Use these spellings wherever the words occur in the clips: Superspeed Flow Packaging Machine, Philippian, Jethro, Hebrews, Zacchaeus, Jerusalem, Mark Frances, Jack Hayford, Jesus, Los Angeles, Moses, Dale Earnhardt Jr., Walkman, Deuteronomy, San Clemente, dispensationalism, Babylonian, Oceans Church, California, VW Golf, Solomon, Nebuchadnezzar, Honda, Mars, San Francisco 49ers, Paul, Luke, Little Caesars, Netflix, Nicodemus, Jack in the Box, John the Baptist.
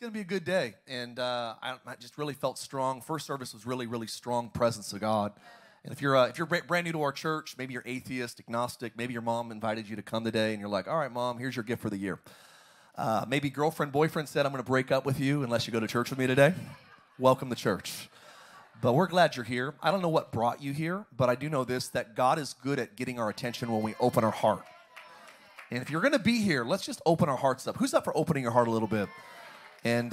going to be a good day, and I just really felt strong. First service was really, really strong presence of God. And if you're brand new to our church, maybe you're atheist, agnostic, maybe your mom invited you to come today, and you're like, all right, Mom, here's your gift for the year. Maybe girlfriend, boyfriend said, I'm going to break up with you unless you go to church with me today. Welcome to church. But we're glad you're here. I don't know what brought you here, but I do know this, that God is good at getting our attention when we open our heart. And if you're going to be here, let's just open our hearts up. Who's up for opening your heart a little bit? And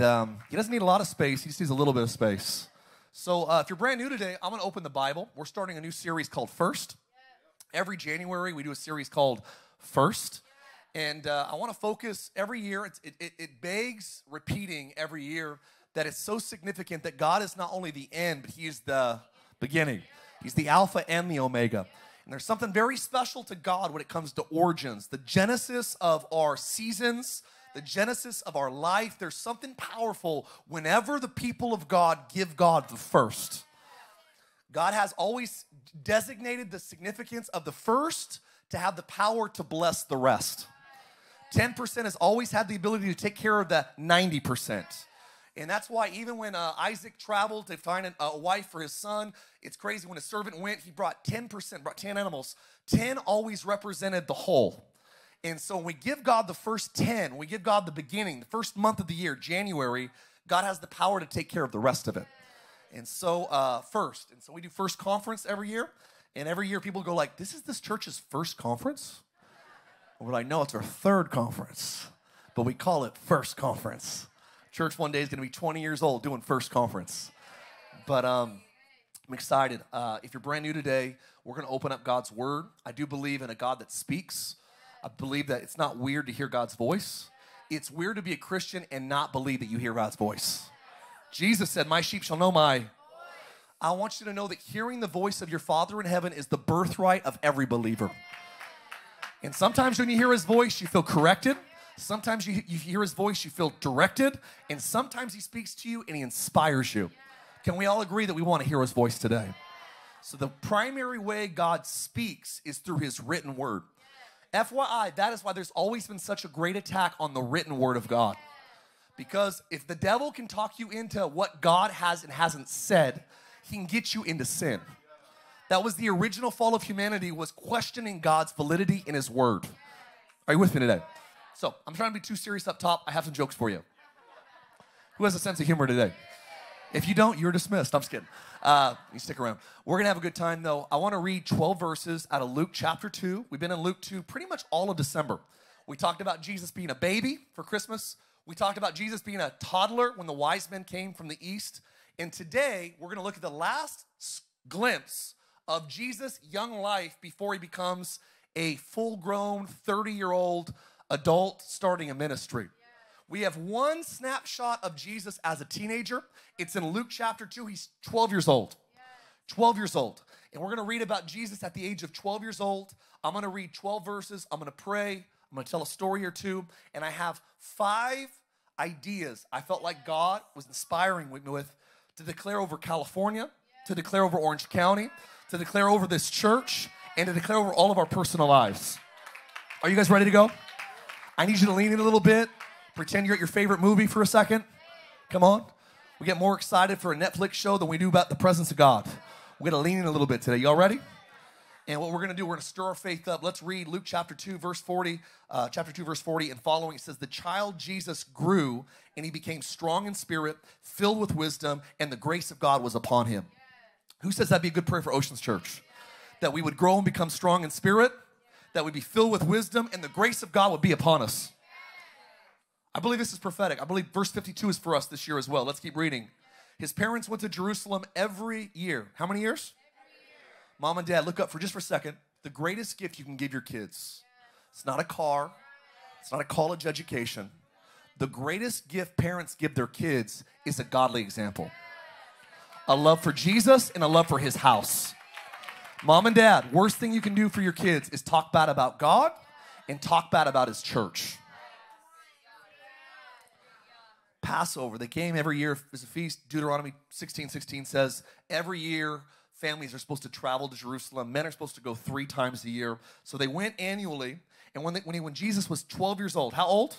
he doesn't need a lot of space. He just needs a little bit of space. So if you're brand new today, I'm going to open the Bible. We're starting a new series called First. Yeah. Every January, we do a series called First. Yeah. And I want to focus every year. It begs repeating every year that it's so significant that God is not only the end, but he is the beginning. He's the Alpha and the Omega. And there's something very special to God when it comes to origins, the genesis of our seasons, the genesis of our life. There's something powerful whenever the people of God give God the first. God has always designated the significance of the first to have the power to bless the rest. 10% has always had the ability to take care of the 90%. And that's why even when Isaac traveled to find a wife for his son, it's crazy. When a servant went, he brought 10%, brought 10 animals. 10 always represented the whole. And so when we give God the first 10, we give God the beginning, the first month of the year, January, God has the power to take care of the rest of it. And so first. And so we do first conference every year. And every year people go like, this is this church's first conference? And we're like, no, it's our third conference. But we call it first conference. Church one day is going to be 20 years old doing first conference. But I'm excited. If you're brand new today, we're going to open up God's word. I do believe in a God that speaks. I believe that it's not weird to hear God's voice. It's weird to be a Christian and not believe that you hear God's voice. Jesus said, my sheep shall know my voice. I want you to know that hearing the voice of your Father in heaven is the birthright of every believer. And sometimes when you hear his voice, you feel corrected. Sometimes you hear his voice, you feel directed. And sometimes he speaks to you and he inspires you. Can we all agree that we want to hear his voice today? So the primary way God speaks is through his written word. FYI, that is why there's always been such a great attack on the written word of God. Because if the devil can talk you into what God has and hasn't said, he can get you into sin. That was the original fall of humanity, was questioning God's validity in his word. Are you with me today? So I'm trying to be too serious up top. I have some jokes for you. Who has a sense of humor today? If you don't, you're dismissed. I'm just kidding. You stick around. We're going to have a good time, though. I want to read 12 verses out of Luke chapter 2. We've been in Luke 2 pretty much all of December. We talked about Jesus being a baby for Christmas. We talked about Jesus being a toddler when the wise men came from the east. And today, we're going to look at the last glimpse of Jesus' young life before he becomes a full-grown 30-year-old adult starting a ministry. We have one snapshot of Jesus as a teenager. It's in Luke chapter 2. He's 12 years old. 12 years old. And we're going to read about Jesus at the age of 12 years old. I'm going to read 12 verses. I'm going to pray. I'm going to tell a story or two. And I have 5 ideas I felt like God was inspiring me with to declare over California, to declare over Orange County, to declare over this church, and to declare over all of our personal lives. Are you guys ready to go? I need you to lean in a little bit. Pretend you're at your favorite movie for a second. Come on. We get more excited for a Netflix show than we do about the presence of God. We're going to lean in a little bit today. Y'all ready? And what we're going to do, we're going to stir our faith up. Let's read Luke chapter 2, verse 40. Chapter 2, verse 40 and following. It says, the child Jesus grew, and he became strong in spirit, filled with wisdom, and the grace of God was upon him. Who says that'd be a good prayer for Oceans Church? That we would grow and become strong in spirit, that we'd be filled with wisdom, and the grace of God would be upon us. I believe this is prophetic. I believe verse 52 is for us this year as well. Let's keep reading. His parents went to Jerusalem every year. How many years? Every year. Mom and Dad, look up for just for a second. The greatest gift you can give your kids. It's not a car. It's not a college education. The greatest gift parents give their kids is a godly example. A love for Jesus and a love for his house. Mom and Dad, worst thing you can do for your kids is talk bad about God and talk bad about his church. Passover, they came every year. It's a feast. Deuteronomy 16:16 says every year families are supposed to travel to Jerusalem. Men are supposed to go 3 times a year. So they went annually. And when Jesus was 12 years old, how old?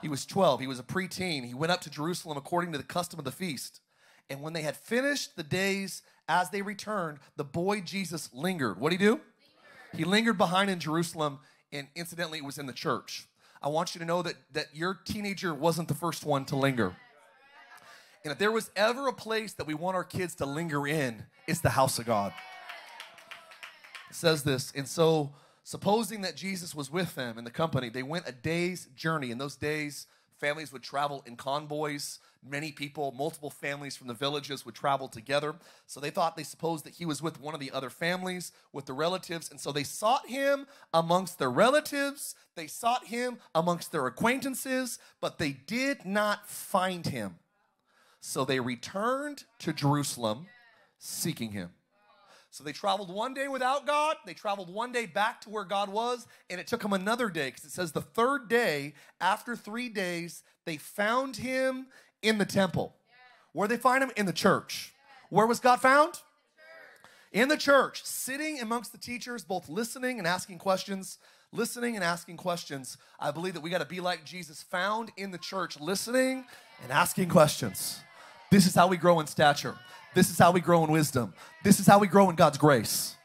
12. He was 12. He was a preteen. He went up to Jerusalem according to the custom of the feast. And when they had finished the days as they returned, the boy Jesus lingered. What did he do? He lingered behind in Jerusalem, and incidentally, it was in the church. I want you to know that your teenager wasn't the first one to linger. And if there was ever a place that we want our kids to linger in, it's the house of God. It says this, and so supposing that Jesus was with them in the company, they went a day's journey. In those days, families would travel in convoys. Many people, multiple families from the villages would travel together. So they supposed that he was with one of the other families, with the relatives. And so they sought him amongst their relatives. They sought him amongst their acquaintances, but they did not find him. So they returned to Jerusalem seeking him. So they traveled one day without God. They traveled one day back to where God was, and it took them another day, because it says the third day, after 3 days, they found him in the temple. Yeah. Where did they find him? In the church. Yeah. Where was God found? In the church. In the church, sitting amongst the teachers, both listening and asking questions. Listening and asking questions. I believe that we got to be like Jesus, found in the church, listening and asking questions. This is how we grow in stature. This is how we grow in wisdom. This is how we grow in God's grace.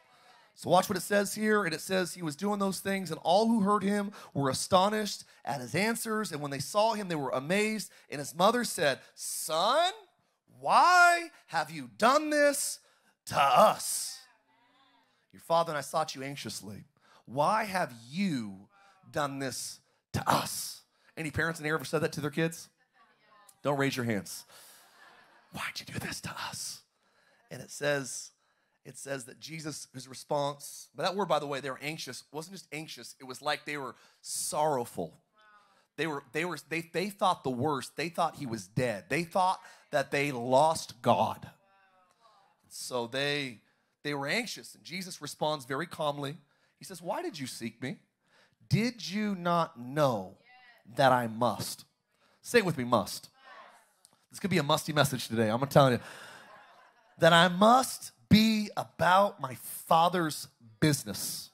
So watch what it says here. And it says he was doing those things, and all who heard him were astonished at his answers. And when they saw him, they were amazed. And his mother said, "Son, why have you done this to us? Your father and I sought you anxiously. Why have you done this to us?" Any parents in here ever said that to their kids? Don't raise your hands. Why'd you do this to us? And it says that Jesus, his response, but that word, by the way, they were anxious, wasn't just anxious, it was like they were sorrowful. They thought the worst. They thought he was dead. They thought that they lost God. So they were anxious, and Jesus responds very calmly. He says, "Why did you seek me? Did you not know that I must?" Say it with me, must. This could be a musty message today. I'm telling you that I must be about my Father's business.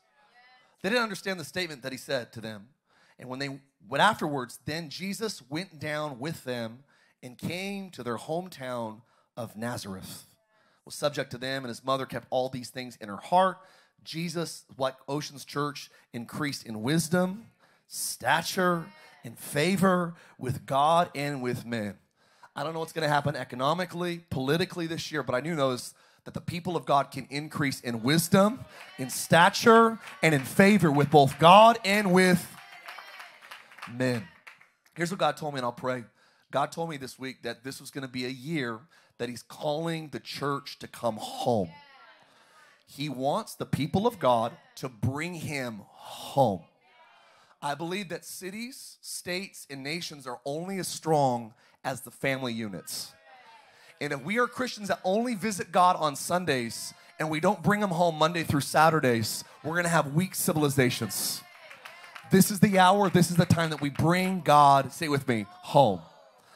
They didn't understand the statement that he said to them. And when they went afterwards, then Jesus went down with them and came to their hometown of Nazareth. Was subject to them, and his mother kept all these things in her heart. Jesus, like Oceans Church, increased in wisdom, stature, and favor with God and with men. I don't know what's going to happen economically, politically this year, but I do know is that the people of God can increase in wisdom, in stature, and in favor with both God and with men. Here's what God told me, and I'll pray. God told me this week that this was going to be a year that he's calling the church to come home. He wants the people of God to bring him home. I believe that cities, states, and nations are only as strong as the family units. And if we are Christians that only visit God on Sundays and we don't bring him home Monday through Saturdays, we're gonna have weak civilizations. This is the hour, this is the time that we bring God, say it with me, home.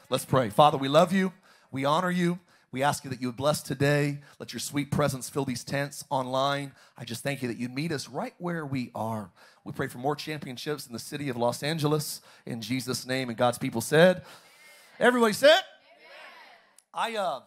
Let's pray. Father, we love you, we honor you, we ask you that you would bless today, let your sweet presence fill these tents online. I just thank you that you'd meet us right where we are. We pray for more championships in the city of Los Angeles, in Jesus' name, and God's people said, everybody said? Amen.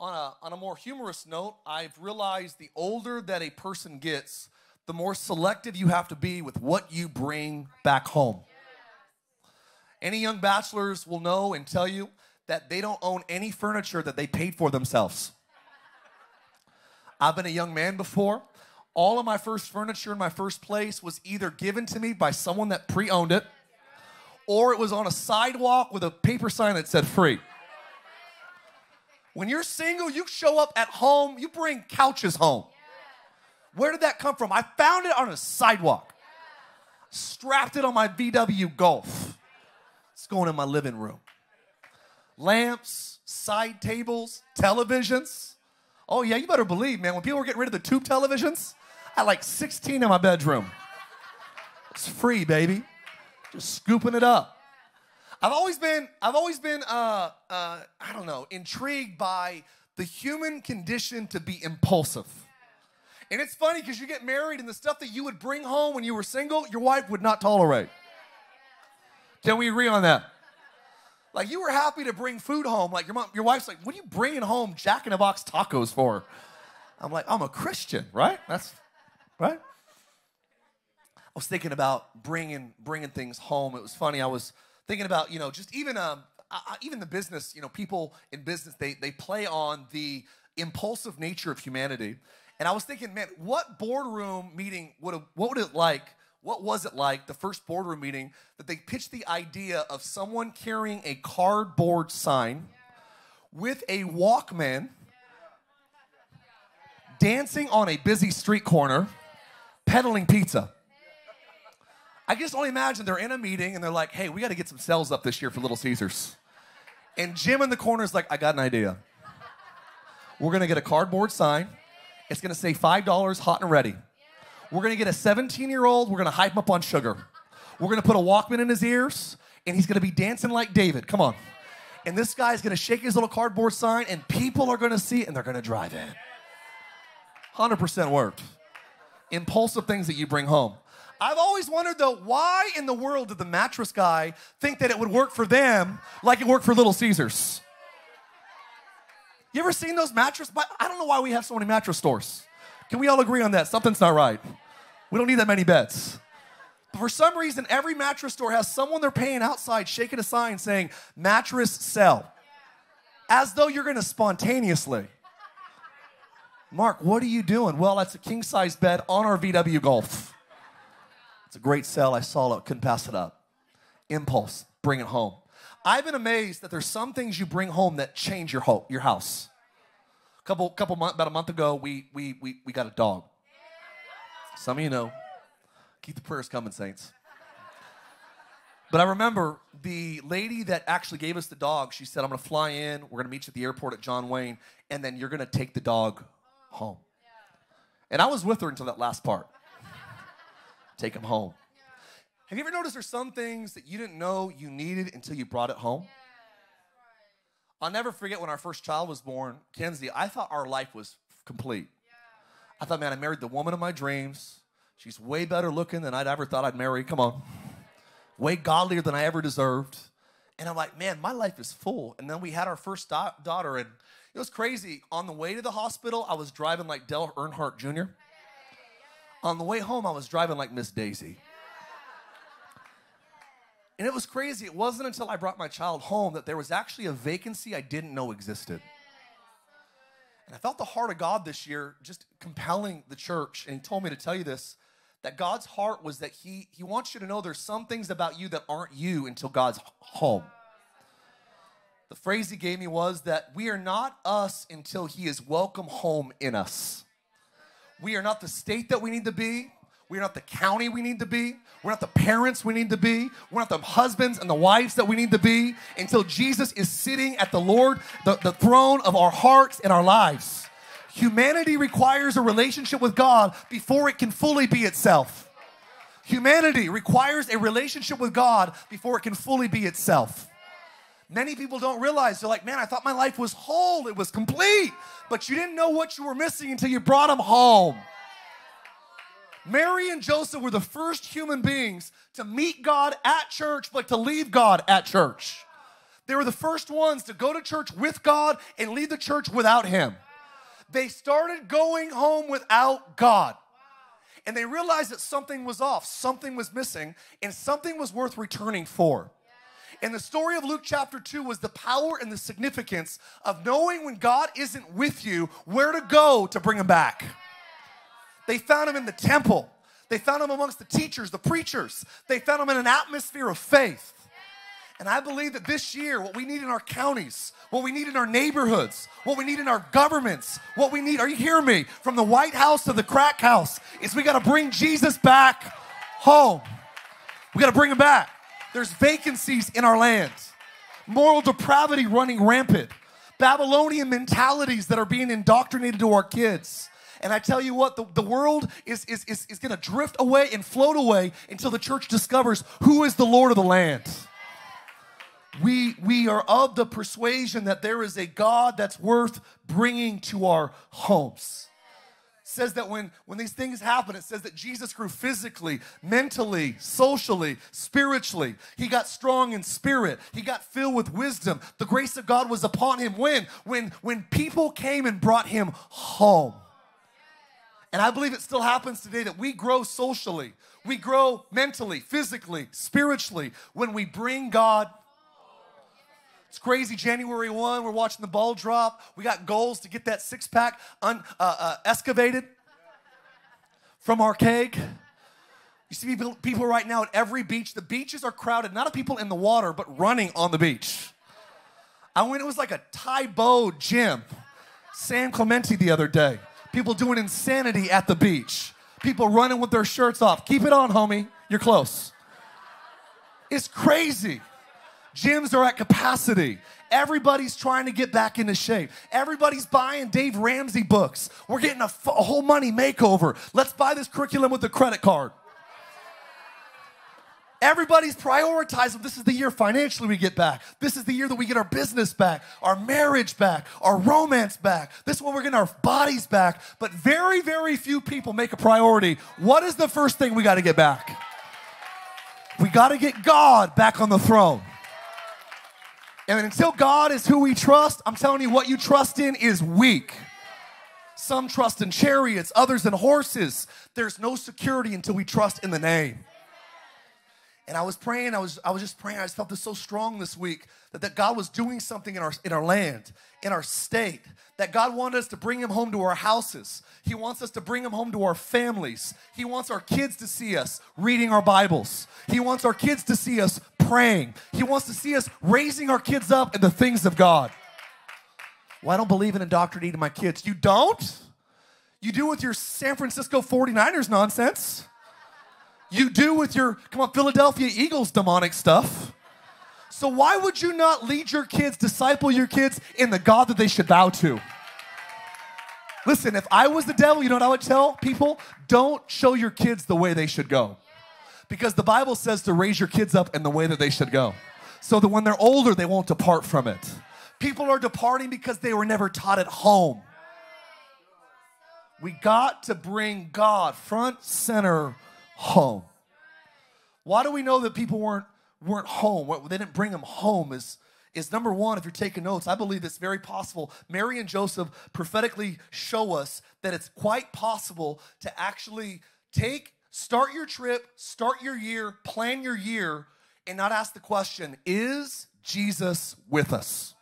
On a more humorous note, I've realized the older that a person gets, the more selective you have to be with what you bring back home. Yeah. Any young bachelors will know and tell you that they don't own any furniture that they paid for themselves. I've been a young man before. All of my first furniture in my first place was either given to me by someone that pre-owned it, or it was on a sidewalk with a paper sign that said free. When you're single, you show up at home, you bring couches home. Where did that come from? I found it on a sidewalk. Strapped it on my VW Golf. It's going in my living room. Lamps, side tables, televisions. Oh yeah, you better believe, man, when people were getting rid of the tube televisions, I had like 16 in my bedroom. It's free, baby. Just scooping it up. I've always been intrigued by the human condition to be impulsive. And it's funny because you get married and the stuff that you would bring home when you were single, your wife would not tolerate. Can we agree on that? Like, you were happy to bring food home. Like, your wife's like, what are you bringing home Jack in the Box tacos for? I'm like, I'm a Christian, right? That's right. I was thinking about bringing things home. It was funny. I was thinking about, you know, just even the business, you know, people in business, they play on the impulsive nature of humanity. And I was thinking, man, what boardroom meeting what was it like, the first boardroom meeting that they pitched the idea of someone carrying a cardboard sign with a Walkman, dancing on a busy street corner, peddling pizza. I just only imagine they're in a meeting and they're like, hey, we got to get some sales up this year for Little Caesars. And Jim in the corner is like, I got an idea. We're going to get a cardboard sign. It's going to say $5 hot and ready. We're going to get a 17-year-old. We're going to hype him up on sugar. We're going to put a Walkman in his ears, and he's going to be dancing like David. Come on. And this guy's going to shake his little cardboard sign, and people are going to see it, and they're going to drive in. 100% worked. Impulsive things that you bring home. I've always wondered, though, why in the world did the mattress guy think that it would work for them like it worked for Little Caesars? You ever seen those mattress? I don't know why we have so many mattress stores. Can we all agree on that? Something's not right. We don't need that many beds. But for some reason, every mattress store has someone they're paying outside shaking a sign saying, mattress sell. As though you're going to spontaneously. Mark, what are you doing? Well, that's a king-size bed on our VW Golf. It's a great sell. I saw it. Couldn't pass it up. Impulse. Bring it home. I've been amazed that there's some things you bring home that change your house. About a month ago, we got a dog. Some of you know. Keep the prayers coming, saints. But I remember the lady that actually gave us the dog, she said, I'm going to fly in, we're going to meet you at the airport at John Wayne, and then you're going to take the dog home. And I was with her until that last part. Take him home. Have you ever noticed there's some things that you didn't know you needed until you brought it home? I'll never forget when our first child was born, Kenzie, I thought our life was complete. I thought, man, I married the woman of my dreams. She's way better looking than I'd ever thought I'd marry. Come on. Way godlier than I ever deserved. And I'm like, man, my life is full. And then we had our first daughter, and it was crazy. On the way to the hospital, I was driving like Dale Earnhardt Jr. On the way home, I was driving like Miss Daisy. And it was crazy. It wasn't until I brought my child home that there was actually a vacancy I didn't know existed. And I felt the heart of God this year just compelling the church, and he told me to tell you this, that God's heart was that he wants you to know there's some things about you that aren't you until God's home. The phrase he gave me was that we are not us until he is welcome home in us. We are not the state that we need to be. We're not the county we need to be. We're not the parents we need to be. We're not the husbands and the wives that we need to be until Jesus is sitting at the Lord, the throne of our hearts and our lives. Humanity requires a relationship with God before it can fully be itself. Humanity requires a relationship with God before it can fully be itself. Many people don't realize, they're like, man, I thought my life was whole, it was complete, but you didn't know what you were missing until you brought them home. Mary and Joseph were the first human beings to meet God at church, but to leave God at church. They were the first ones to go to church with God and leave the church without him. They started going home without God. And they realized that something was off, something was missing, and something was worth returning for. And the story of Luke chapter 2 was the power and the significance of knowing when God isn't with you, where to go to bring him back. They found him in the temple. They found him amongst the teachers, the preachers. They found him in an atmosphere of faith. And I believe that this year, what we need in our counties, what we need in our neighborhoods, what we need in our governments, what we need, are you hearing me? From the White House to the crack house, is we got to bring Jesus back home. We got to bring him back. There's vacancies in our land. Moral depravity running rampant. Babylonian mentalities that are being indoctrinated to our kids. And I tell you what, the world is going to drift away and float away until the church discovers who is the Lord of the land. We are of the persuasion that there is a God that's worth bringing to our homes. says that when these things happen, it says that Jesus grew physically, mentally, socially, spiritually. He got strong in spirit. He got filled with wisdom. The grace of God was upon him when people came and brought him home. And I believe it still happens today that we grow socially. We grow mentally, physically, spiritually when we bring God. It's crazy. January 1, we're watching the ball drop. We got goals to get that six-pack excavated from our keg. You see people right now at every beach. The beaches are crowded, not of people in the water, but running on the beach. I went, it was like a Tai Bo gym, San Clemente the other day. People doing insanity at the beach. People running with their shirts off. Keep it on, homie. You're close. It's crazy. Gyms are at capacity. Everybody's trying to get back into shape. Everybody's buying Dave Ramsey books. We're getting a whole money makeover. Let's buy this curriculum with a credit card. Everybody's prioritizing. This is the year financially we get back. This is the year that we get our business back, our marriage back, our romance back. This is when we're getting our bodies back. But very, very few people make a priority. What is the first thing we got to get back? We got to get God back on the throne. And until God is who we trust, I'm telling you, what you trust in is weak. Some trust in chariots, others in horses. There's no security until we trust in the name. And I was praying, I was just praying, I just felt this so strong this week that God was doing something in our land, in our state, that God wanted us to bring him home to our houses. He wants us to bring him home to our families. He wants our kids to see us reading our Bibles. He wants our kids to see us praying. He wants to see us raising our kids up in the things of God. Well, I don't believe in indoctrinating my kids. You don't? You do with your San Francisco 49ers nonsense. You do with your, come on, Philadelphia Eagles demonic stuff. So why would you not lead your kids, disciple your kids in the God that they should bow to? Listen, if I was the devil, you know what I would tell people? Don't show your kids the way they should go. Because the Bible says to raise your kids up in the way that they should go. So that when they're older, they won't depart from it. People are departing because they were never taught at home. We got to bring God front, center, home. Why do we know that people weren't home? They didn't bring them home is number one, if you're taking notes, I believe it's very possible. Mary and Joseph prophetically show us that it's quite possible to actually start your trip, start your year, plan your year, and not ask the question, is Jesus with us?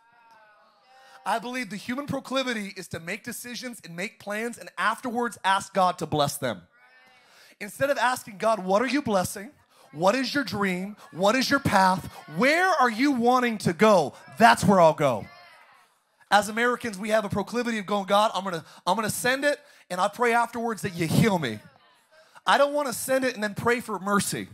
I believe the human proclivity is to make decisions and make plans and afterwards ask God to bless them. Instead of asking God, what are you blessing? What is your dream? What is your path? Where are you wanting to go? That's where I'll go. As Americans, we have a proclivity of going, God, I'm gonna send it, and I pray afterwards that you heal me. I don't want to send it and then pray for mercy.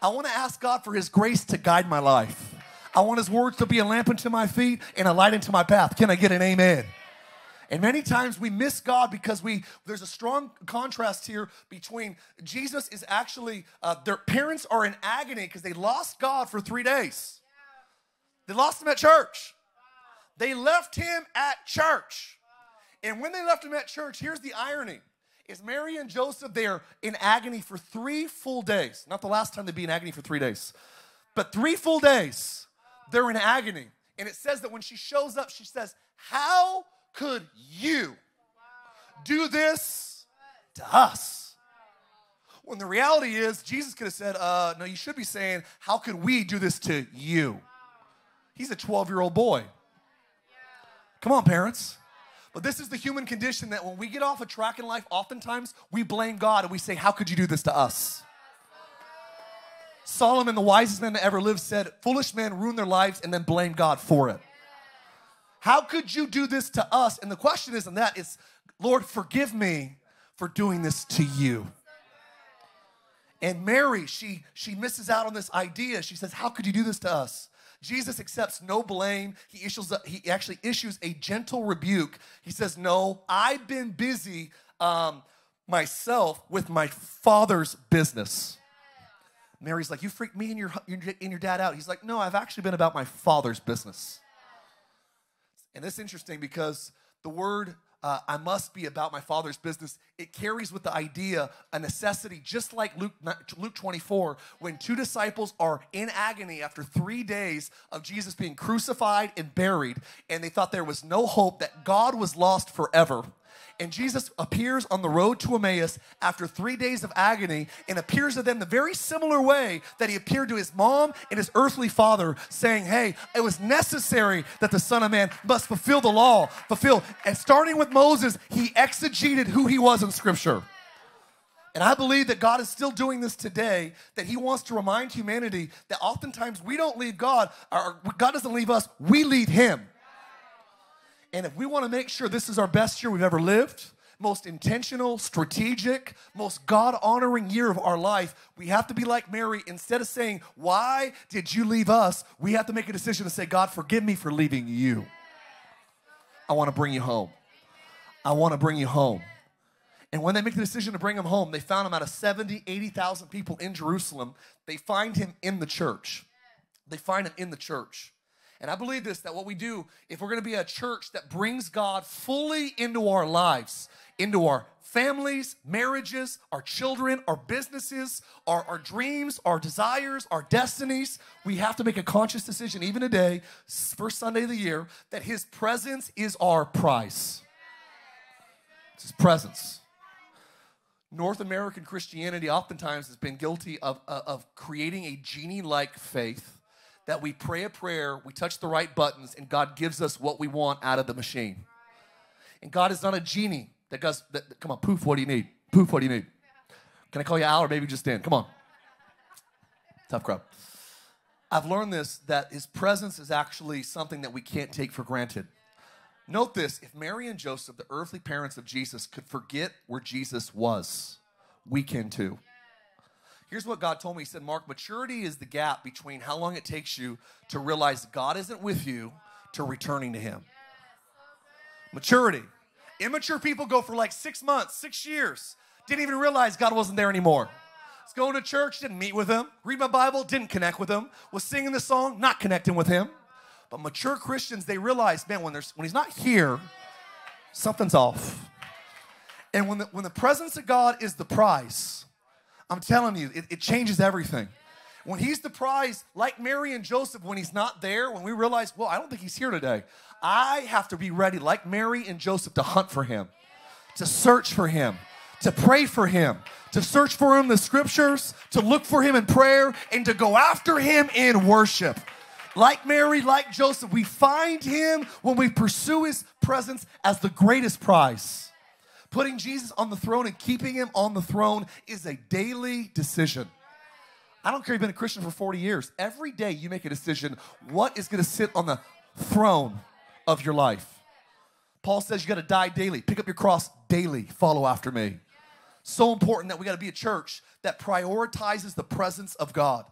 I want to ask God for his grace to guide my life. I want his words to be a lamp unto my feet and a light unto my path. Can I get an amen? And many times we miss God because there's a strong contrast here between Jesus is actually, their parents are in agony because they lost God for 3 days. They lost him at church. They left him at church. And when they left him at church, here's the irony. Is Mary and Joseph, they are in agony for 3 full days. Not the last time they'd be in agony for 3 days. But 3 full days, they're in agony. And it says that when she shows up, she says, how could you do this to us? When the reality is, Jesus could have said, no, you should be saying, how could we do this to you? He's a 12-year-old boy. Come on, parents. But this is the human condition that when we get off a track in life, oftentimes we blame God and we say, how could you do this to us? Solomon, the wisest man that ever lived, said, foolish men ruin their lives and then blame God for it. How could you do this to us? And the question isn't that. It's, Lord, forgive me for doing this to you. And Mary, she misses out on this idea. She says, how could you do this to us? Jesus accepts no blame. He actually issues a gentle rebuke. He says, no, I've been busy myself with my father's business. Mary's like, you freaked me and your dad out. He's like, no, I've actually been about my father's business. And it's interesting because the word I must be about my Father's business. It carries with the idea a necessity, just like Luke 24, when two disciples are in agony after 3 days of Jesus being crucified and buried, and they thought there was no hope, that God was lost forever. And Jesus appears on the road to Emmaus after 3 days of agony and appears to them the very similar way that he appeared to his mom and his earthly father, saying, hey, it was necessary that the Son of Man must fulfill the law, And starting with Moses, he exegeted who he was in Scripture. And I believe that God is still doing this today, that he wants to remind humanity that oftentimes we don't leave God, or God doesn't leave us, we leave him. And if we want to make sure this is our best year we've ever lived, most intentional, strategic, most God-honoring year of our life, we have to be like Mary. Instead of saying, why did you leave us? We have to make a decision to say, God, forgive me for leaving you. I want to bring you home. I want to bring you home. And when they make the decision to bring him home, they found him out of 70,000, 80,000 people in Jerusalem. They find him in the church. They find him in the church. And I believe this, that what we do, if we're going to be a church that brings God fully into our lives, into our families, marriages, our children, our businesses, our dreams, our desires, our destinies, we have to make a conscious decision, even today, first Sunday of the year, that his presence is our prize. It's his presence. North American Christianity oftentimes has been guilty of creating a genie-like faith, that we pray a prayer, we touch the right buttons, and God gives us what we want out of the machine. And God is not a genie that goes, come on, poof, what do you need? Poof, what do you need? Can I call you Al or maybe just Dan? Come on. Tough crowd. I've learned this, that his presence is actually something that we can't take for granted. Note this, if Mary and Joseph, the earthly parents of Jesus, could forget where Jesus was, we can too. Here's what God told me. He said, Mark, maturity is the gap between how long it takes you to realize God isn't with you to returning to him. Maturity. Immature people go for like 6 months, 6 years, didn't even realize God wasn't there anymore. Was going to church, didn't meet with him, read my Bible, didn't connect with him, was singing the song, not connecting with him. But mature Christians, they realize, man, when he's not here, something's off. And when the presence of God is the prize, I'm telling you, it changes everything. When he's the prize, like Mary and Joseph, when he's not there, when we realize, well, I don't think he's here today, I have to be ready, like Mary and Joseph, to hunt for him, to search for him, to pray for him, to search for him in the scriptures, to look for him in prayer, and to go after him in worship. Like Mary, like Joseph, we find him when we pursue his presence as the greatest prize. Putting Jesus on the throne and keeping him on the throne is a daily decision. I don't care if you've been a Christian for 40 years. Every day you make a decision what is going to sit on the throne of your life. Paul says you got to die daily. Pick up your cross daily. Follow after me. So important that we got to be a church that prioritizes the presence of God.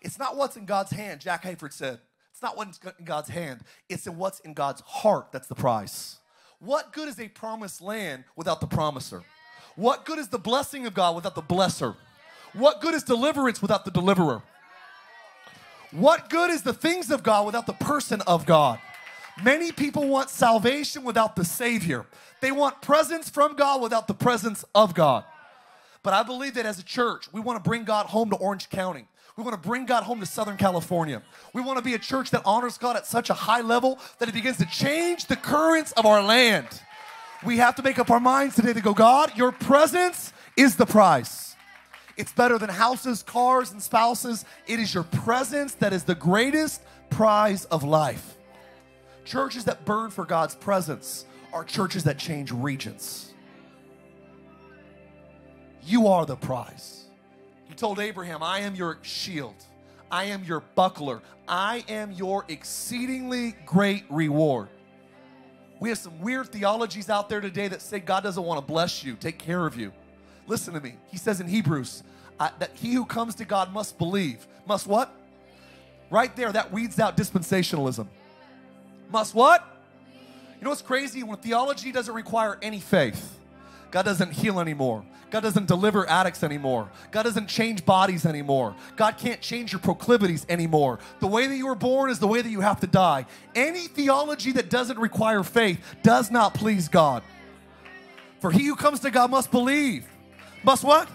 It's not what's in God's hand, Jack Hayford said. It's not what's in God's hand. It's in what's in God's heart that's the prize. What good is a promised land without the promiser? What good is the blessing of God without the blesser? What good is deliverance without the deliverer? What good is the things of God without the person of God? Many people want salvation without the Savior. They want presence from God without the presence of God. But I believe that as a church, we want to bring God home to Orange County. We want to bring God home to Southern California. We want to be a church that honors God at such a high level that it begins to change the currents of our land. We have to make up our minds today to go, God, your presence is the prize. It's better than houses, cars, and spouses. It is your presence that is the greatest prize of life. Churches that burn for God's presence are churches that change regions. You are the prize. He told Abraham, I am your shield. I am your buckler. I am your exceedingly great reward. We have some weird theologies out there today that say God doesn't want to bless you, take care of you. Listen to me. He says in Hebrews that he who comes to God must believe. Must what? Right there, that weeds out dispensationalism. Must what? You know what's crazy? When theology doesn't require any faith. God doesn't heal anymore. God doesn't deliver addicts anymore. God doesn't change bodies anymore. God can't change your proclivities anymore. The way that you were born is the way that you have to die. Any theology that doesn't require faith does not please God. For he who comes to God must believe. Must what?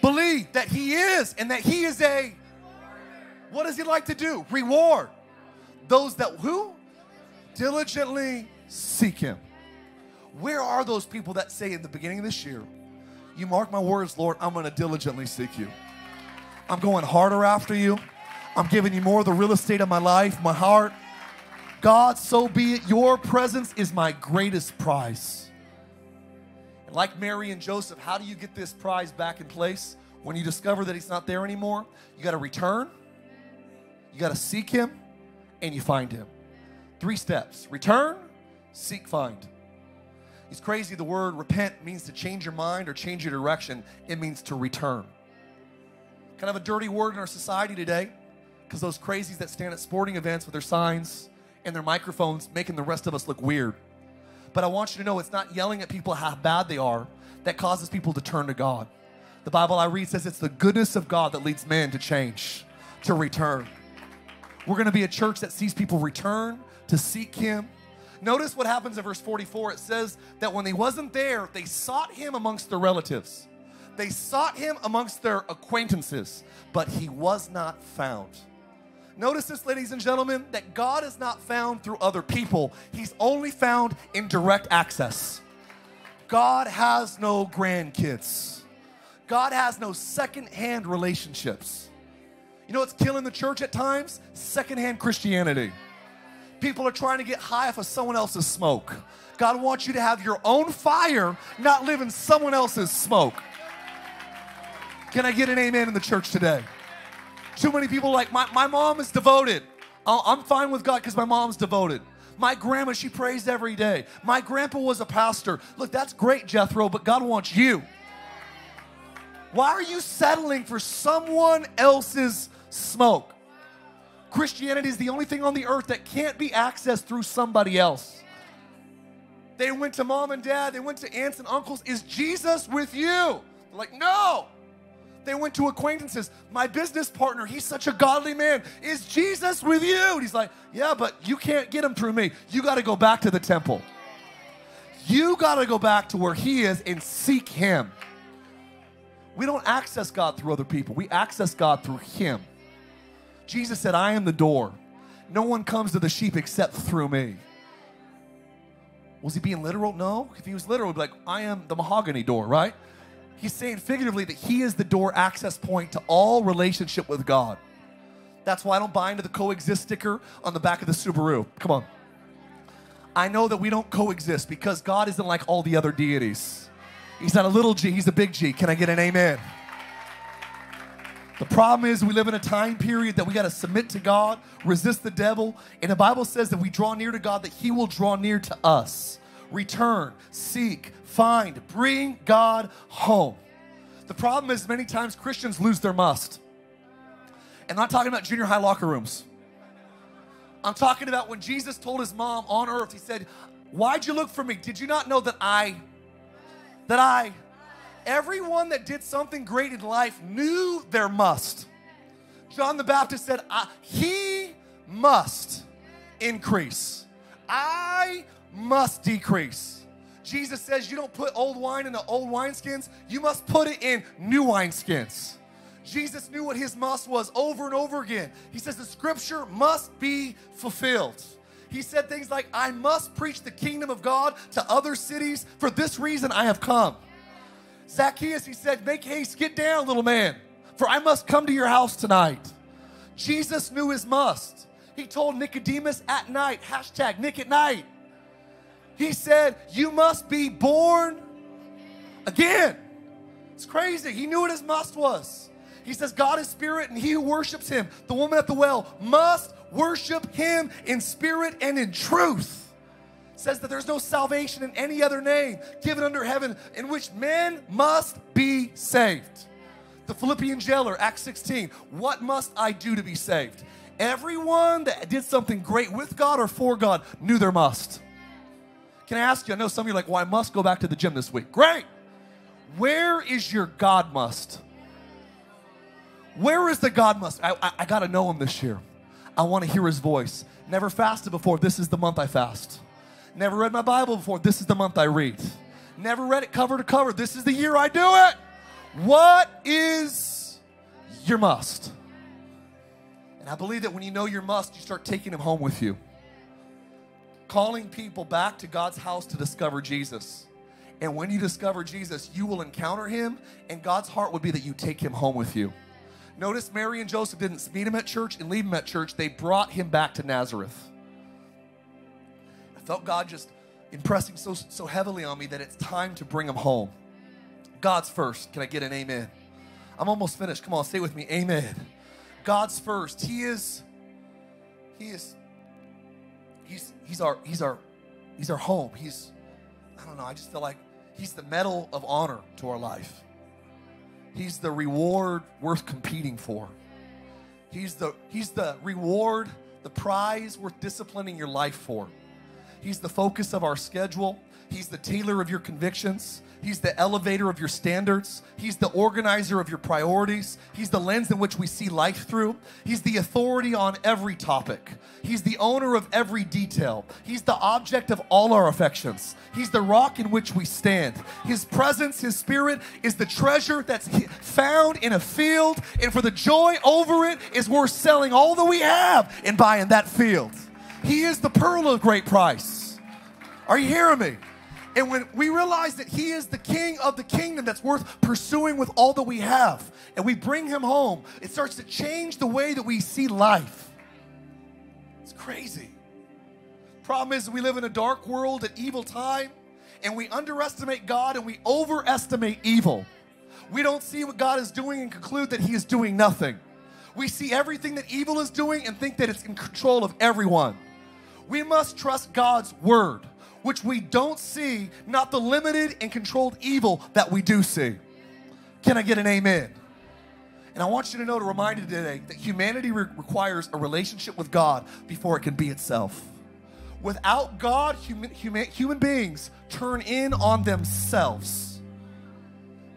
Believe that he is, and that he is a, what does he like to do? Reward. Those that, who? Diligently seek him. Where are those people that say in the beginning of this year, you mark my words, Lord, I'm going to diligently seek you. I'm going harder after you. I'm giving you more of the real estate of my life, my heart. God, so be it. Your presence is my greatest prize. And like Mary and Joseph, how do you get this prize back in place? When you discover that he's not there anymore, you got to return, you got to seek him, and you find him. 3 steps. Return, seek, find. It's crazy. The word repent means to change your mind or change your direction. It means to return. Kind of a dirty word in our society today, because those crazies that stand at sporting events with their signs and their microphones making the rest of us look weird. But I want you to know it's not yelling at people how bad they are that causes people to turn to God. The Bible I read says it's the goodness of God that leads man to change, to return. We're going to be a church that sees people return to seek him. Notice what happens in verse 44. It says that when he wasn't there, they sought him amongst their relatives. They sought him amongst their acquaintances, but he was not found. Notice this, ladies and gentlemen, that God is not found through other people. He's only found in direct access. God has no grandkids. God has no secondhand relationships. You know what's killing the church at times? Secondhand Christianity. People are trying to get high off of someone else's smoke. God wants you to have your own fire, not live in someone else's smoke. Can I get an amen in the church today? Too many people are like, my mom is devoted. I'm fine with God because my mom's devoted. My grandma, she prays every day. My grandpa was a pastor. Look, that's great, Jethro, but God wants you. Why are you settling for someone else's smoke? Christianity is the only thing on the earth that can't be accessed through somebody else. They went to mom and dad. They went to aunts and uncles. Is Jesus with you? They're like, no. They went to acquaintances. My business partner, he's such a godly man. Is Jesus with you? And he's like, yeah, but you can't get him through me. You got to go back to the temple. You got to go back to where he is and seek him. We don't access God through other people. We access God through him. Jesus said, I am the door. No one comes to the sheep except through me. Was he being literal? No. If he was literal, he'd be like, I am the mahogany door, right? He's saying figuratively that he is the door access point to all relationship with God. That's why I don't buy into the coexist sticker on the back of the Subaru. Come on. I know that we don't coexist because God isn't like all the other deities. He's not a little g, he's a big G. Can I get an amen? The problem is we live in a time period that we got to submit to God, resist the devil, and the Bible says that we draw near to God, that he will draw near to us. Return, seek, find, bring God home. The problem is many times Christians lose their must. And I'm not talking about junior high locker rooms. I'm talking about when Jesus told his mom on earth, he said, why'd you look for me? Did you not know that I, everyone that did something great in life knew their must. John the Baptist said, he must increase. I must decrease. Jesus says you don't put old wine in the old wineskins. You must put it in new wineskins. Jesus knew what his must was over and over again. He says the scripture must be fulfilled. He said things like, I must preach the kingdom of God to other cities. For this reason I have come. Zacchaeus, he said, make haste, get down, little man, for I must come to your house tonight. Jesus knew his must. He told Nicodemus at night, hashtag Nick at night. He said, you must be born again. It's crazy. He knew what his must was. He says, God is spirit, and he who worships him, the woman at the well, must worship him in spirit and in truth. Says that there's no salvation in any other name given under heaven in which men must be saved. The Philippian jailer, Acts 16, what must I do to be saved? Everyone that did something great with God or for God knew their must. Can I ask you, I know some of you are like, well, I must go back to the gym this week. Great. Where is your God must? Where is the God must? I got to know him this year. I want to hear his voice. Never fasted before. This is the month I fast. Never read my Bible before. This is the month I read. Never read it cover to cover. This is the year I do it. What is your must? And I believe that when you know your must, you start taking them home with you. Calling people back to God's house to discover Jesus. And when you discover Jesus, you will encounter him, and God's heart would be that you take him home with you. Notice Mary and Joseph didn't meet him at church and leave him at church. They brought him back to Nazareth. I felt God just impressing so heavily on me that it's time to bring him home. God's first. Can I get an amen? I'm almost finished. Come on, stay with me. Amen. God's first. He's our home. I don't know, I just feel like he's the medal of honor to our life. He's the reward worth competing for. He's the reward, the prize worth disciplining your life for. He's the focus of our schedule. He's the tailor of your convictions. He's the elevator of your standards. He's the organizer of your priorities. He's the lens in which we see life through. He's the authority on every topic. He's the owner of every detail. He's the object of all our affections. He's the rock in which we stand. His presence, his spirit, is the treasure that's found in a field, and for the joy over it is worth selling all that we have and buying that field. He is the pearl of great price. Are you hearing me? And when we realize that he is the king of the kingdom that's worth pursuing with all that we have, and we bring him home, it starts to change the way that we see life. It's crazy. Problem is, we live in a dark world at evil time, and we underestimate God and we overestimate evil. We don't see what God is doing and conclude that he is doing nothing. We see everything that evil is doing and think that it's in control of everyone. We must trust God's word, which we don't see, not the limited and controlled evil that we do see. Can I get an amen? And I want you to know, to remind you today, that humanity requires a relationship with God before it can be itself. Without God, human beings turn in on themselves.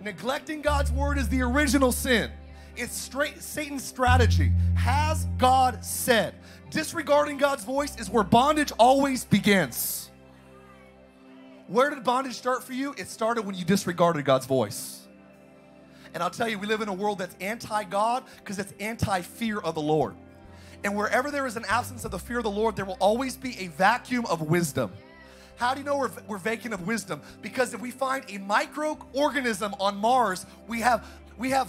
Neglecting God's word is the original sin. It's Satan's strategy. Has God said? Disregarding God's voice is where bondage always begins. Where did bondage start for you? It started when you disregarded God's voice. And I'll tell you, we live in a world that's anti-God because it's anti-fear of the Lord. And wherever there is an absence of the fear of the Lord, there will always be a vacuum of wisdom. How do you know we're vacant of wisdom? Because if we find a microorganism on Mars, we have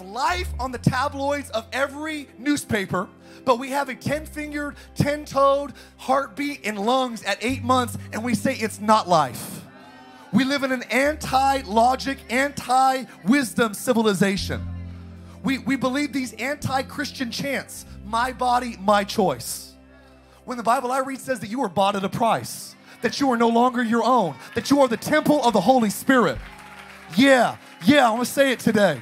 life on the tabloids of every newspaper, but we have a 10-fingered, 10-toed heartbeat and lungs at 8 months, and we say it's not life. We live in an anti-logic, anti-wisdom civilization. We believe these anti-Christian chants, my body, my choice. When the Bible I read says that you are bought at a price, that you are no longer your own, that you are the temple of the Holy Spirit. Yeah, I'm gonna say it today.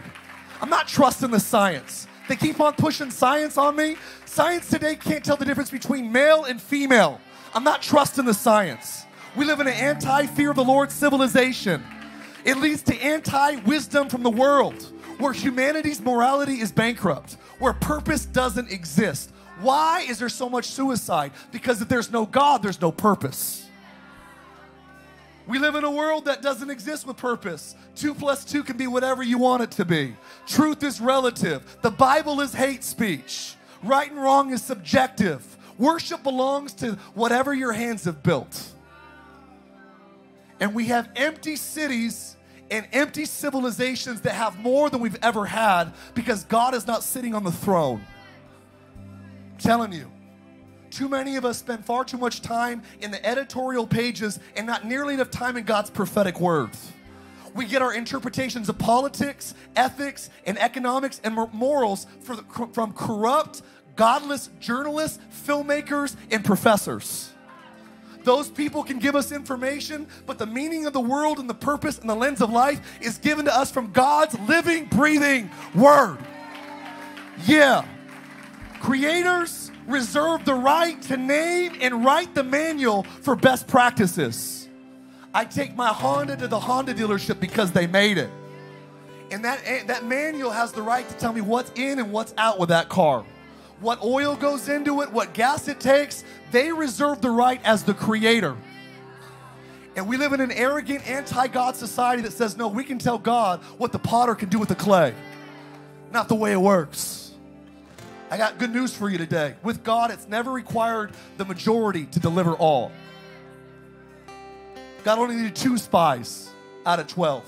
I'm not trusting the science. They keep on pushing science on me. Science today can't tell the difference between male and female. I'm not trusting the science. We live in an anti-fear of the Lord civilization. It leads to anti-wisdom from the world, where humanity's morality is bankrupt, where purpose doesn't exist. Why is there so much suicide? Because if there's no God, there's no purpose. We live in a world that doesn't exist with purpose. 2 plus 2 can be whatever you want it to be. Truth is relative. The Bible is hate speech. Right and wrong is subjective. Worship belongs to whatever your hands have built. And we have empty cities and empty civilizations that have more than we've ever had because God is not sitting on the throne. I'm telling you, too many of us spend far too much time in the editorial pages and not nearly enough time in God's prophetic words. We get our interpretations of politics, ethics, and economics and morals from corrupt, godless journalists, filmmakers, and professors. Those people can give us information, but the meaning of the world and the purpose and the lens of life is given to us from God's living, breathing word. Yeah. Creators reserve the right to name and write the manual for best practices. I take my Honda to the Honda dealership because they made it. And that manual has the right to tell me what's in and what's out with that car. What oil goes into it, what gas it takes, they reserve the right as the creator. And we live in an arrogant, anti-God society that says, no, we can tell God what the potter can do with the clay. Not the way it works. I got good news for you today. With God, it's never required the majority to deliver all. God only needed 2 spies out of 12.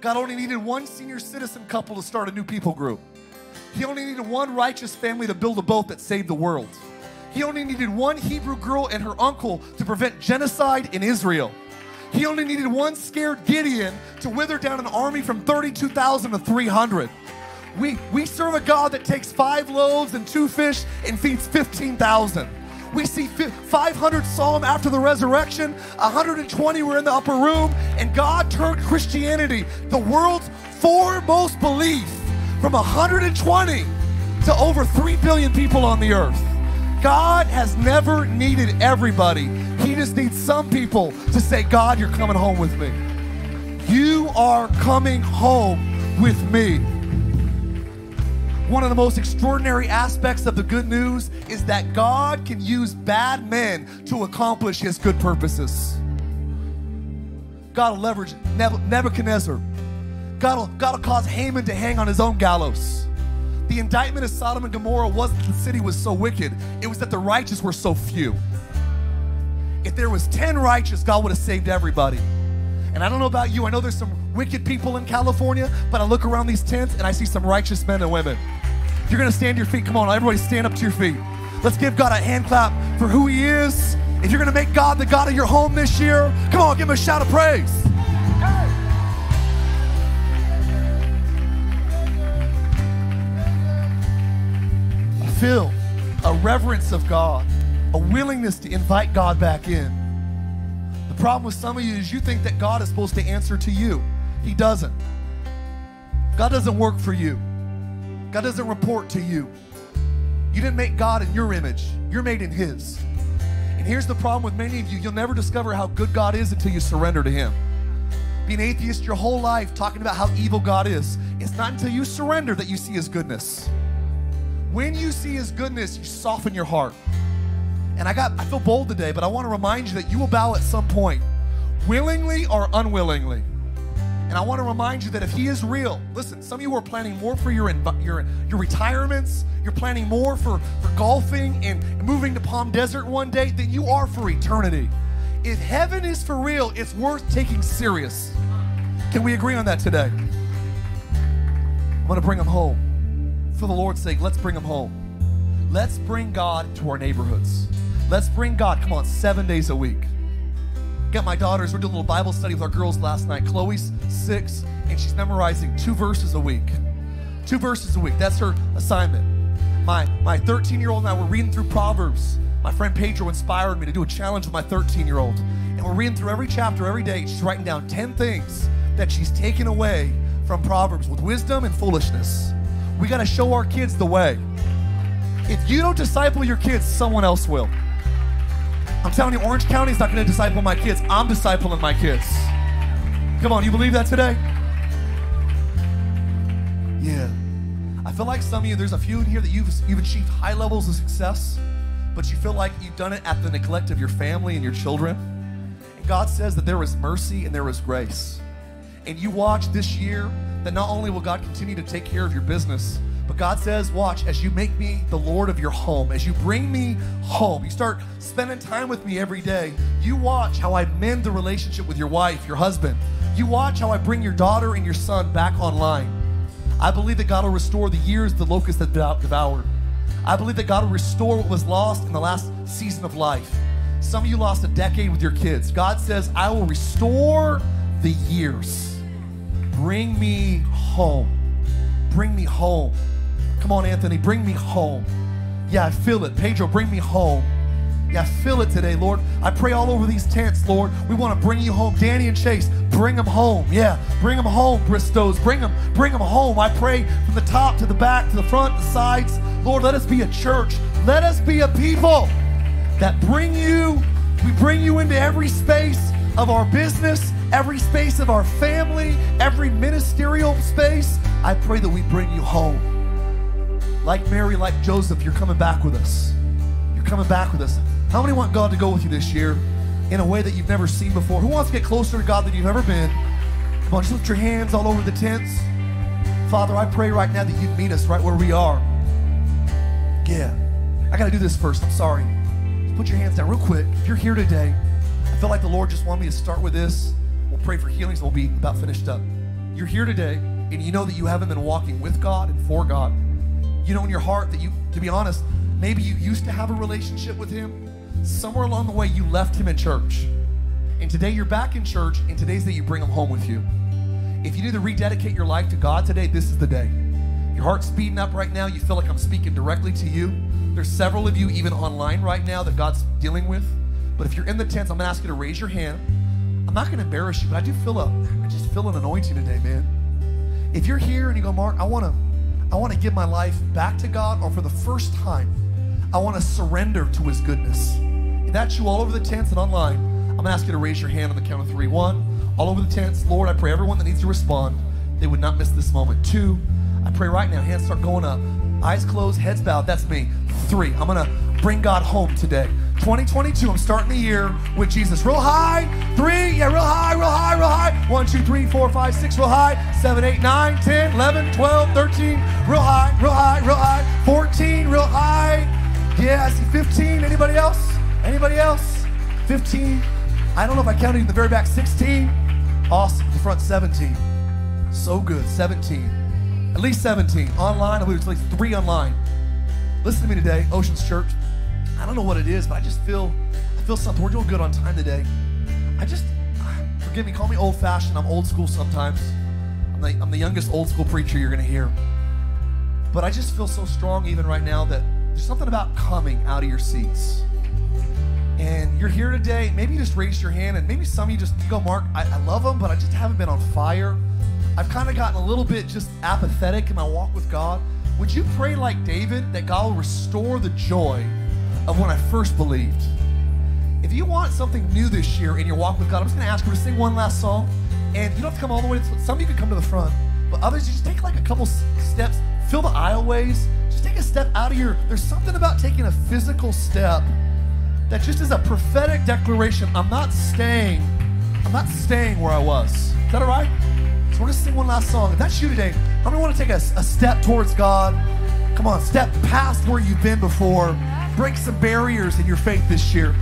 God only needed 1 senior citizen couple to start a new people group. He only needed 1 righteous family to build a boat that saved the world. He only needed 1 Hebrew girl and her uncle to prevent genocide in Israel. He only needed 1 scared Gideon to wither down an army from 32,000 to 300. We serve a God that takes 5 loaves and 2 fish and feeds 15,000. We see 500 saw him after the resurrection, 120 were in the upper room, and God turned Christianity, the world's foremost belief, from 120 to over 3 billion people on the earth. God has never needed everybody. He just needs some people to say, God, you're coming home with me. You are coming home with me. One of the most extraordinary aspects of the good news is that God can use bad men to accomplish his good purposes. God will leverage Nebuchadnezzar. God will cause Haman to hang on his own gallows. The indictment of Sodom and Gomorrah wasn't that the city was so wicked. It was that the righteous were so few. If there was 10 righteous, God would have saved everybody. And I don't know about you. I know there's some wicked people in California, but I look around these tents and I see some righteous men and women. You're going to stand to your feet. Come on, everybody stand up to your feet. Let's give God a hand clap for who he is. If you're going to make God the God of your home this year, come on, give him a shout of praise. Feel a reverence of God, a willingness to invite God back in. The problem with some of you is you think that God is supposed to answer to you. He doesn't. God doesn't work for you. God doesn't report to you. You didn't make God in your image. You're made in his. And here's the problem with many of you. You'll never discover how good God is until you surrender to him. Being an atheist your whole life, talking about how evil God is. It's not until you surrender that you see his goodness. When you see his goodness, you soften your heart. And I feel bold today, but I want to remind you that you will bow at some point, willingly or unwillingly. And I want to remind you that if he is real, listen, some of you are planning more for your retirements, you're planning more for golfing and moving to Palm Desert one day than you are for eternity. If heaven is for real, it's worth taking serious. Can we agree on that today? I'm going to bring him home. For the Lord's sake, let's bring him home. Let's bring God to our neighborhoods. Let's bring God, come on, 7 days a week. Got my daughters, we're doing a little Bible study with our girls last night. Chloe's 6, and she's memorizing 2 verses a week. 2 verses a week, that's her assignment. My 13-year-old and I were reading through Proverbs. My friend Pedro inspired me to do a challenge with my 13-year-old. And we're reading through every chapter, every day. She's writing down 10 things that she's taken away from Proverbs with wisdom and foolishness. We got to show our kids the way. If you don't disciple your kids, someone else will. I'm telling you, Orange County is not going to disciple my kids. I'm discipling my kids. Come on, you believe that today? Yeah. I feel like some of you, there's a few in here that you've achieved high levels of success, but you feel like you've done it at the neglect of your family and your children. And God says that there is mercy and there is grace. And you watch this year, that not only will God continue to take care of your business, but God says, watch, as you make me the Lord of your home, as you bring me home, you start spending time with me every day, you watch how I mend the relationship with your wife, your husband. You watch how I bring your daughter and your son back online. I believe that God will restore the years the locusts have devoured. I believe that God will restore what was lost in the last season of life. Some of you lost a decade with your kids. God says, I will restore the years. Bring me home. Bring me home. Come on, Anthony, bring me home. Yeah, I feel it. Pedro, bring me home. Yeah, I feel it today, Lord. I pray all over these tents, Lord. We want to bring you home. Danny and Chase, bring them home. Yeah, bring them home, Bristows. Bring them home. I pray from the top to the back, to the front, the sides. Lord, let us be a church. Let us be a people that we bring you into every space of our business, every space of our family, every ministerial space. I pray that we bring you home. Like Mary, like Joseph, you're coming back with us. You're coming back with us. How many want God to go with you this year? in a way that you've never seen before. Who wants to get closer to God than you've ever been? Come on, just lift your hands all over the tents. Father, I pray right now that you'd meet us right where we are. Yeah. I got to do this first. I'm sorry. Just put your hands down real quick. If you're here today, I feel like the Lord just wanted me to start with this. We'll pray for healings. We'll be about finished up. You're here today, and you know that you haven't been walking with God and for God. You know in your heart that you, to be honest, maybe you used to have a relationship with him. Somewhere along the way, you left him in church. And today you're back in church, and today's the day you bring him home with you. If you need to rededicate your life to God today, this is the day. Your heart's speeding up right now. You feel like I'm speaking directly to you. There's several of you even online right now that God's dealing with. But if you're in the tents, I'm going to ask you to raise your hand. I'm not going to embarrass you, but I just feel an anointing today, man. If you're here and you go, Mark, I want to give my life back to God, or for the first time, I want to surrender to his goodness. If that's you all over the tents and online, I'm going to ask you to raise your hand on the count of 3, 1. All over the tents, Lord, I pray everyone that needs to respond, they would not miss this moment. 2, I pray right now, hands start going up, eyes closed, heads bowed. That's me. 3, I'm going to bring God home today. 2022, I'm starting the year with Jesus. Real high. 3, yeah, real high, real high, real high. 1, 2, 3, 4, 5, 6, real high. 7, 8, 9, 10, 11, 12, 13, real high, real high, real high. 14, real high. Yeah, I see 15. Anybody else? Anybody else? 15. I don't know if I counted in the very back. 16. Awesome. The front, 17. So good. 17. At least 17. Online, I believe it's at least 3 online. Listen to me today, Oceans Church. I don't know what it is, but I feel something. We're doing good on time today. Forgive me, call me old-fashioned. I'm old school sometimes. I'm the youngest old school preacher you're going to hear. But I just feel so strong even right now that there's something about coming out of your seats. And you're here today, maybe you just raised your hand, and maybe some of you just go, Mark, I love them, but I just haven't been on fire. I've kind of gotten a little bit just apathetic in my walk with God. Would you pray like David that God will restore the joy of when I first believed? If you want something new this year in your walk with God, I'm just going to ask you to sing one last song. And you don't have to come all the way. Some of you can come to the front, but others, you just take like a couple steps, fill the aisleways, just take a step out of your, there's something about taking a physical step that just is a prophetic declaration. I'm not staying where I was. Is that all right? So we're going to sing one last song. If that's you today, I'm going to want to take a step towards God. Come on, step past where you've been before. Break some barriers in your faith this year.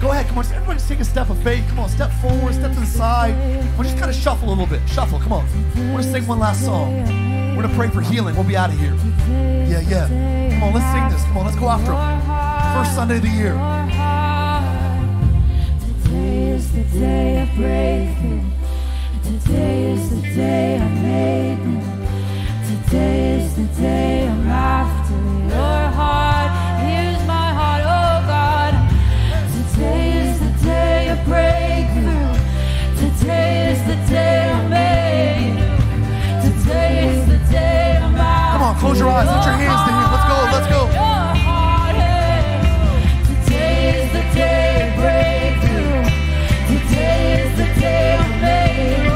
Go ahead, come on, everybody just take a step of faith. Come on, step forward, step to the side. We'll just kind of shuffle a little bit. Shuffle, come on. We're going to sing one last song. We're going to pray for healing. We'll be out of here. Yeah, yeah. Come on, let's sing this. Come on, let's go after him. First Sunday of the year. Today is the day of breakthrough. Today is the day I made it. Today is the day I'm after your heart. Here's my heart, oh God. Today is the day of breakthrough. Today is the day I made it. Today is the day I'm after. Come on, close your eyes, let your hands to him. Let's go, let's go. Today is the day of breakthrough. Today is the day I made it.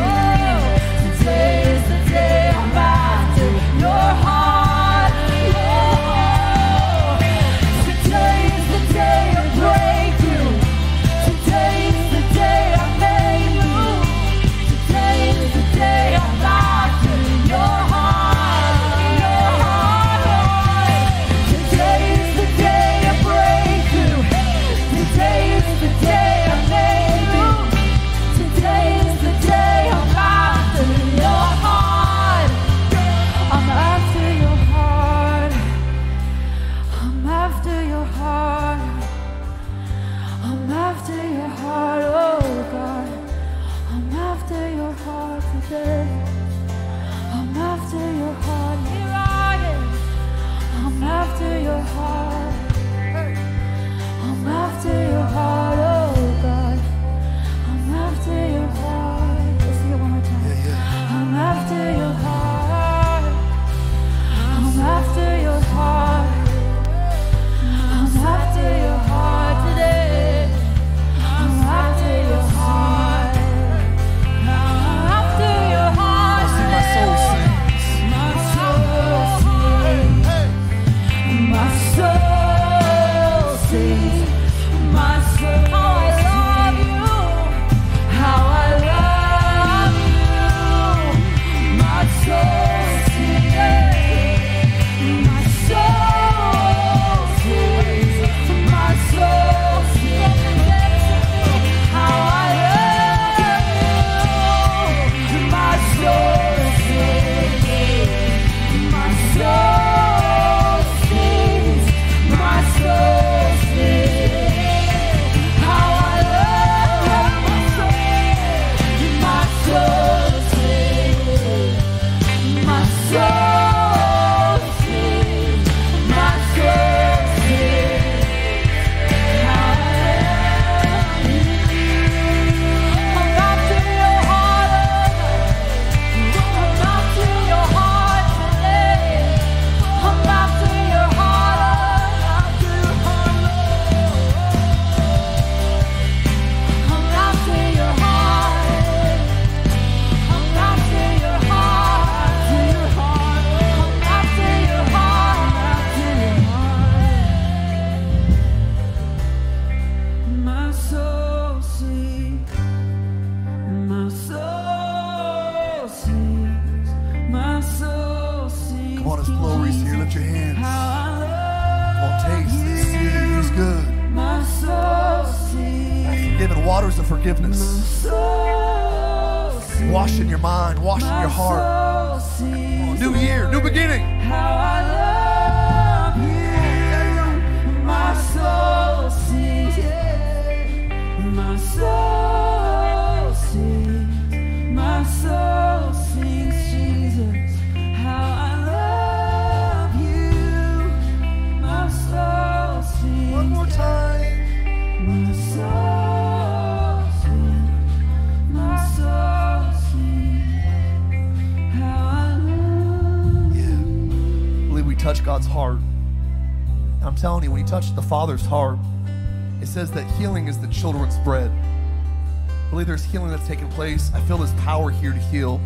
forgiveness. Wash in your mind, wash in your heart. New year, new beginning. How I love you, my soul sings, yeah. My soul sings, my soul sings, Jesus. How I love you, my soul sings. One more time, my soul sings, my soul. Touch God's heart. I'm telling you, when he touched the Father's heart, it says that healing is the children's bread. I believe there's healing that's taking place. I feel this power here to heal.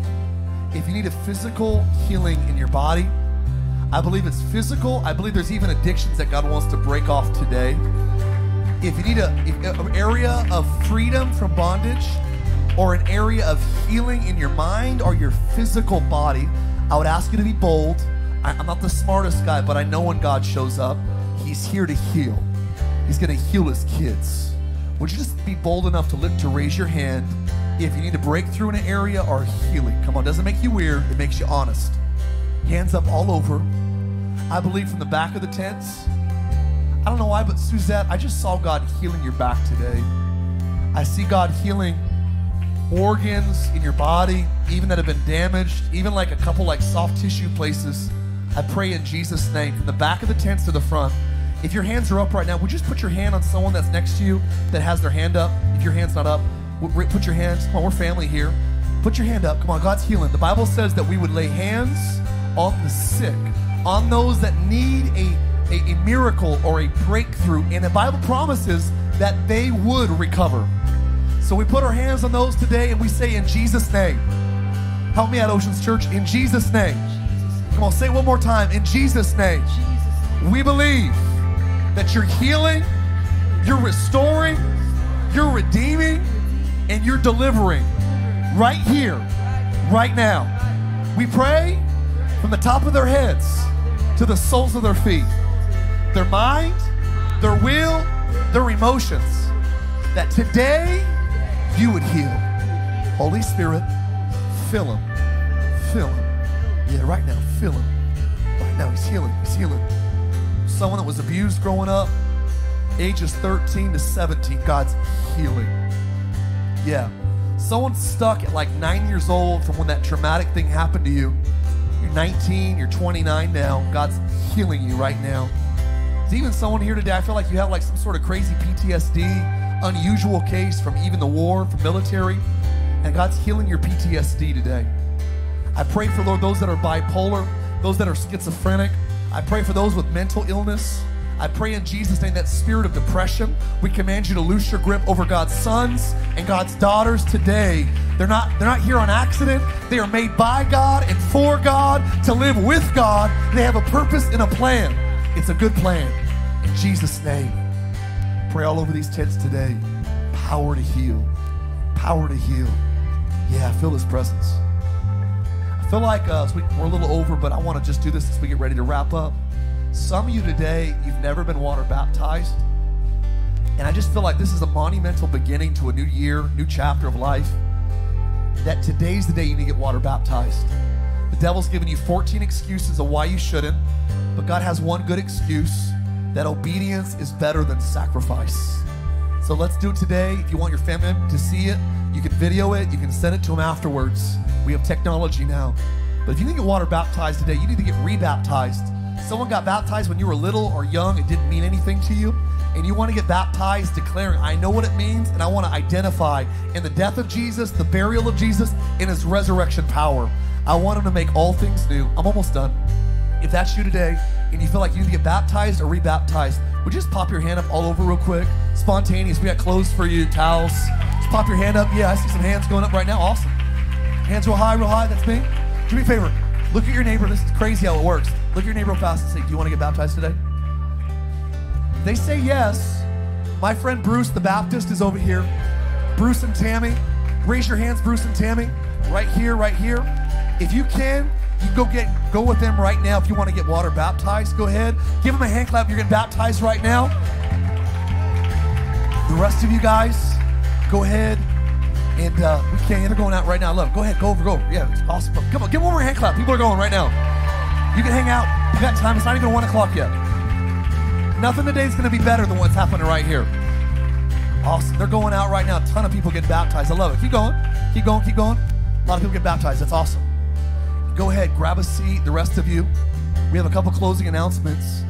If you need a physical healing in your body, I believe it's physical. I believe there's even addictions that God wants to break off today. If you need an area of freedom from bondage, or an area of healing in your mind or your physical body, I would ask you to be bold. I'm not the smartest guy, but I know when God shows up, he's here to heal. He's going to heal his kids. Would you just be bold enough to lift, to raise your hand if you need a breakthrough in an area or healing? Come on, it doesn't make you weird. It makes you honest. Hands up all over. I believe from the back of the tents. I don't know why, but Suzette, I just saw God healing your back today. I see God healing organs in your body, even that have been damaged, even like a couple like soft tissue places. I pray in Jesus' name, from the back of the tents to the front. If your hands are up right now, would you just put your hand on someone that's next to you that has their hand up? If your hand's not up, put your hands. Come on, we're family here. Put your hand up. Come on, God's healing. The Bible says that we would lay hands on the sick, on those that need a miracle or a breakthrough. And the Bible promises that they would recover. So we put our hands on those today and we say, in Jesus' name. Help me out, Oceans Church. In Jesus' name. Come on, say it one more time. In Jesus' name, we believe that you're healing, you're restoring, you're redeeming, and you're delivering right here, right now. We pray from the top of their heads to the soles of their feet, their mind, their will, their emotions, that today you would heal. Holy Spirit, fill them, fill them. Yeah, right now, feel him. Right now, he's healing, he's healing. Someone that was abused growing up, ages 13 to 17, God's healing. Yeah. Someone stuck at like 9 years old from when that traumatic thing happened to you. You're 19, you're 29 now. God's healing you right now. There's even someone here today, I feel like you have like some sort of crazy PTSD, unusual case from even the war, from military, and God's healing your PTSD today. I pray for, Lord, those that are bipolar, those that are schizophrenic. I pray for those with mental illness. I pray in Jesus' name that spirit of depression, we command you to loose your grip over God's sons and God's daughters today. They're not here on accident. They are made by God and for God to live with God. They have a purpose and a plan. It's a good plan. In Jesus' name, pray all over these tents today. Power to heal. Power to heal. Yeah, feel his presence. I feel like we're a little over, but I want to just do this as we get ready to wrap up. Some of you today, you've never been water baptized. And I just feel like this is a monumental beginning to a new year, new chapter of life, that today's the day you need to get water baptized. The devil's given you 14 excuses of why you shouldn't, but God has one good excuse, that obedience is better than sacrifice. So let's do it today. If you want your family to see it, you can video it. You can send it to them afterwards. We have technology now. But if you need to get water baptized today, you need to get rebaptized. Someone got baptized when you were little or young. It didn't mean anything to you. And you want to get baptized declaring, I know what it means, and I want to identify in the death of Jesus, the burial of Jesus, and his resurrection power. I want him to make all things new. I'm almost done. If that's you today and you feel like you need to get baptized or rebaptized, would you just pop your hand up all over real quick? Spontaneous. We got clothes for you, towels. Just pop your hand up. Yeah, I see some hands going up right now. Awesome. Hands real high, real high. That's me. Do me a favor. Look at your neighbor. This is crazy how it works. Look at your neighbor real fast and say, do you want to get baptized today? If they say yes, my friend Bruce the Baptist is over here. Bruce and Tammy. Raise your hands, Bruce and Tammy. Right here, right here. If you can, you can go with them right now. If you want to get water baptized, go ahead. Give them a hand clap. You're getting baptized right now. The rest of you guys, Go ahead. And we can't. They're going out right now. I love it. Go ahead. Go over. Go over. Yeah, it's awesome. Come on. Give them one more hand clap. People are going right now. You can hang out. You got time. It's not even 1 o'clock yet. Nothing today is going to be better than what's happening right here. Awesome. They're going out right now. A ton of people get baptized. I love it. Keep going. Keep going. Keep going. A lot of people get baptized. That's awesome. Go ahead. Grab a seat. The rest of you. We have a couple closing announcements.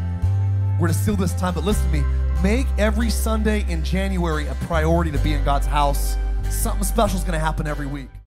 We're going to seal this time. But listen to me. Make every Sunday in January a priority to be in God's house. Something special is going to happen every week.